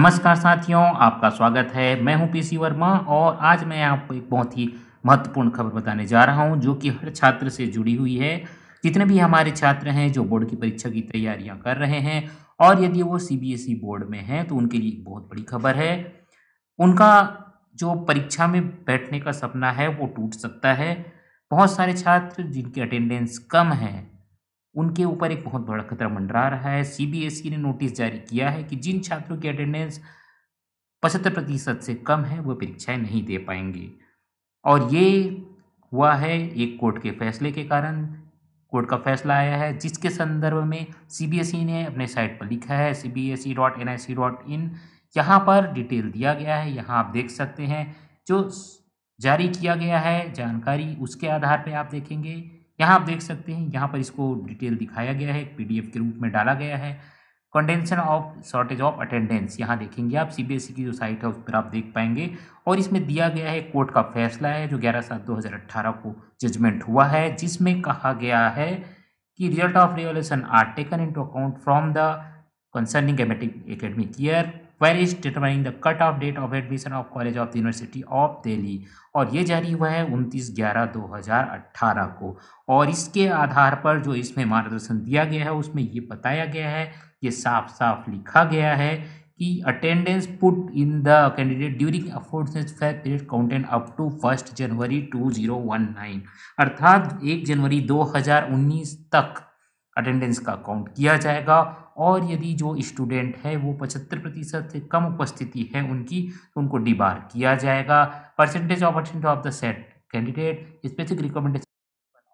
नमस्कार साथियों, आपका स्वागत है। मैं हूं पीसी वर्मा और आज मैं आपको एक बहुत ही महत्वपूर्ण खबर बताने जा रहा हूं जो कि हर छात्र से जुड़ी हुई है। जितने भी हमारे छात्र हैं जो बोर्ड की परीक्षा की तैयारियां कर रहे हैं और यदि वो सीबीएसई बोर्ड में हैं तो उनके लिए बहुत बड़ी खबर है। उनका जो परीक्षा में बैठने का सपना है वो टूट सकता है। बहुत सारे छात्र जिनकी अटेंडेंस कम है उनके ऊपर एक बहुत बड़ा खतरा मंडरा रहा है। सीबीएसई ने नोटिस जारी किया है कि जिन छात्रों की अटेंडेंस 75% से कम है वो परीक्षाएं नहीं दे पाएंगे। और ये हुआ है एक कोर्ट के फैसले के कारण। कोर्ट का फैसला आया है जिसके संदर्भ में सीबीएसई ने अपने साइट पर लिखा है cbse.nic.in। यहाँ पर डिटेल दिया गया है, यहाँ आप देख सकते हैं जो जारी किया गया है जानकारी, उसके आधार पर आप देखेंगे। यहाँ आप देख सकते हैं, यहाँ पर इसको डिटेल दिखाया गया है, पीडीएफ के रूप में डाला गया है। Condonation of shortage of attendance यहाँ देखेंगे आप, सीबीएसई की जो साइट है उस पर आप देख पाएंगे। और इसमें दिया गया है कोर्ट का फैसला है जो 11/7/2018 को जजमेंट हुआ है, जिसमें कहा गया है कि result of revolution are taken into account from the concerning academic year where is determining the cut off date of admission of college of the university of Delhi. और ये जारी हुआ है 29/11/2018 को। और इसके आधार पर जो इसमें मार्गदर्शन दिया गया है उसमें ये बताया गया है, ये साफ साफ लिखा गया है कि attendance put in the candidate during aforesaid period counted up to 1 January 2019, अर्थात 1 जनवरी 2019 तक अटेंडेंस का काउंट किया जाएगा। और यदि जो स्टूडेंट है वो 75% से कम उपस्थिति है उनकी, तो उनको डिबार किया जाएगा। Percentage of attendance of the set candidate specific recommendation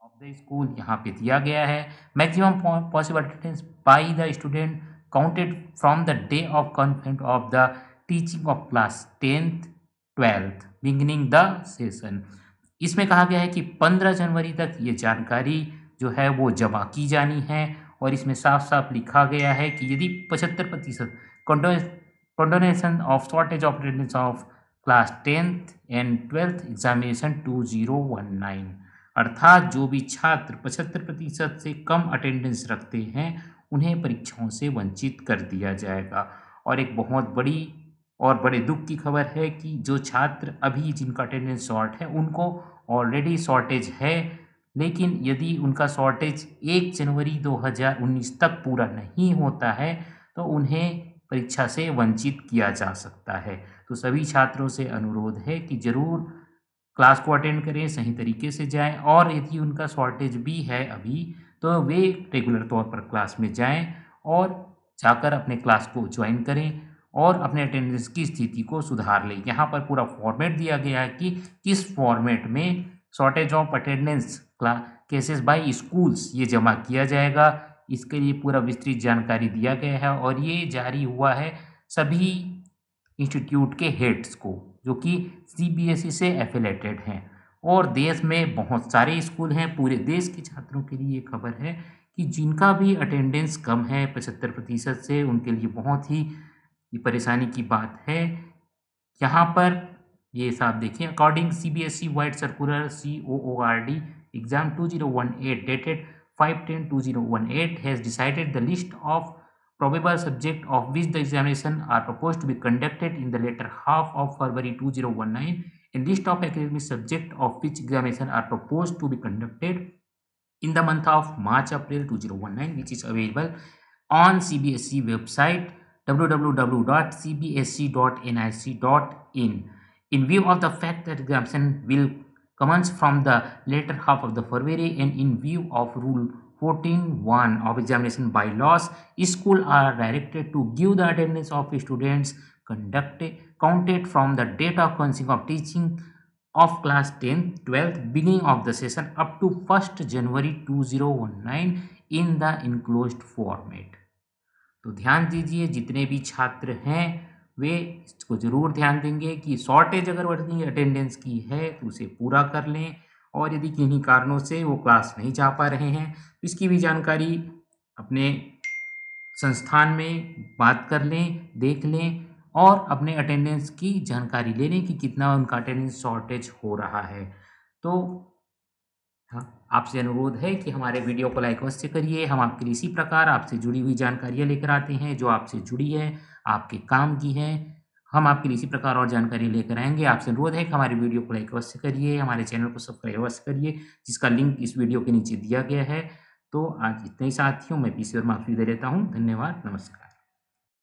of the school यहाँ पे दिया गया है। Maximum possible attendance by the student counted from the day of confirmation of the teaching of class 10th-12th beginning the session. इसमें कहा गया है कि 15 जनवरी तक ये जानकारी जो है वो जमा की जानी है। और इसमें साफ साफ लिखा गया है कि यदि 75% condonation of shortage of attendance of class 10th and 12th examination 2019, अर्थात जो भी छात्र 75% से कम अटेंडेंस रखते हैं उन्हें परीक्षाओं से वंचित कर दिया जाएगा। और एक बहुत बड़ी और बड़े दुख की खबर है कि जो छात्र अभी जिनका अटेंडेंस शॉर्ट है उनको ऑलरेडी शॉर्टेज है, लेकिन यदि उनका शॉर्टेज 1 जनवरी 2019 तक पूरा नहीं होता है तो उन्हें परीक्षा से वंचित किया जा सकता है। तो सभी छात्रों से अनुरोध है कि ज़रूर क्लास को अटेंड करें, सही तरीके से जाएं। और यदि उनका शॉर्टेज भी है अभी तो वे रेगुलर तौर पर क्लास में जाएं और जाकर अपने क्लास को ज्वाइन करें और अपने अटेंडेंस की स्थिति को सुधार लें। यहाँ पर पूरा फॉर्मेट दिया गया है कि किस फॉर्मेट में shortage of attendance cases by schools ये जमा किया जाएगा, इसके लिए पूरा विस्तृत जानकारी दिया गया है। और ये जारी हुआ है सभी इंस्टीट्यूट के हेड्स को जो कि सीबीएसई से एफिलेटेड हैं। और देश में बहुत सारे स्कूल हैं, पूरे देश के छात्रों के लिए ये खबर है कि जिनका भी अटेंडेंस कम है 75% से, उनके लिए बहुत ही परेशानी की बात है। यहाँ पर ये साफ देखिए, according CBSE wide circular COORD exam 2018 dated 5/10/2018 has decided the list of probable subject of which the examination are propose to be conducted in the letter half of February 2019 and list of academic subject of which examination are propose to be conducted in the month of March April 2019 which is available on CBSE website www.cbse.nic.in। In view of the fact that examination will commence from the later half of the February and in view of Rule 14(1) of examination bylaws, schools are directed to give the attendance of students counted from the date of commencing of teaching of class 10th-12th beginning of the session up to 1st January 2019 in the enclosed format। तो ध्यान दीजिए, जितने भी छात्र हैं वे इसको ज़रूर ध्यान देंगे कि शॉर्टेज अगर वर्तनी अटेंडेंस की है तो उसे पूरा कर लें। और यदि किन्हीं कारणों से वो क्लास नहीं जा पा रहे हैं इसकी भी जानकारी अपने संस्थान में बात कर लें, देख लें और अपने अटेंडेंस की जानकारी ले लें कि कितना उनका अटेंडेंस शॉर्टेज हो रहा है। तो आपसे अनुरोध है कि हमारे वीडियो को लाइक अवश्य करिए। हम आपके लिए इसी प्रकार आपसे जुड़ी हुई जानकारियाँ लेकर आते हैं जो आपसे जुड़ी है। आपके काम की है। हम आपके लिए इसी प्रकार और जानकारी लेकर आएंगे। आपसे अनुरोध है कि हमारी वीडियो को लाइक अवश्य करिए, हमारे चैनल को सब्सक्राइब अवश्य करिए, जिसका लिंक इस वीडियो के नीचे दिया गया है। तो आज इतने ही साथियों, मैं पीसी वर्मा आपसे विदा लेता हूँ। धन्यवाद, नमस्कार।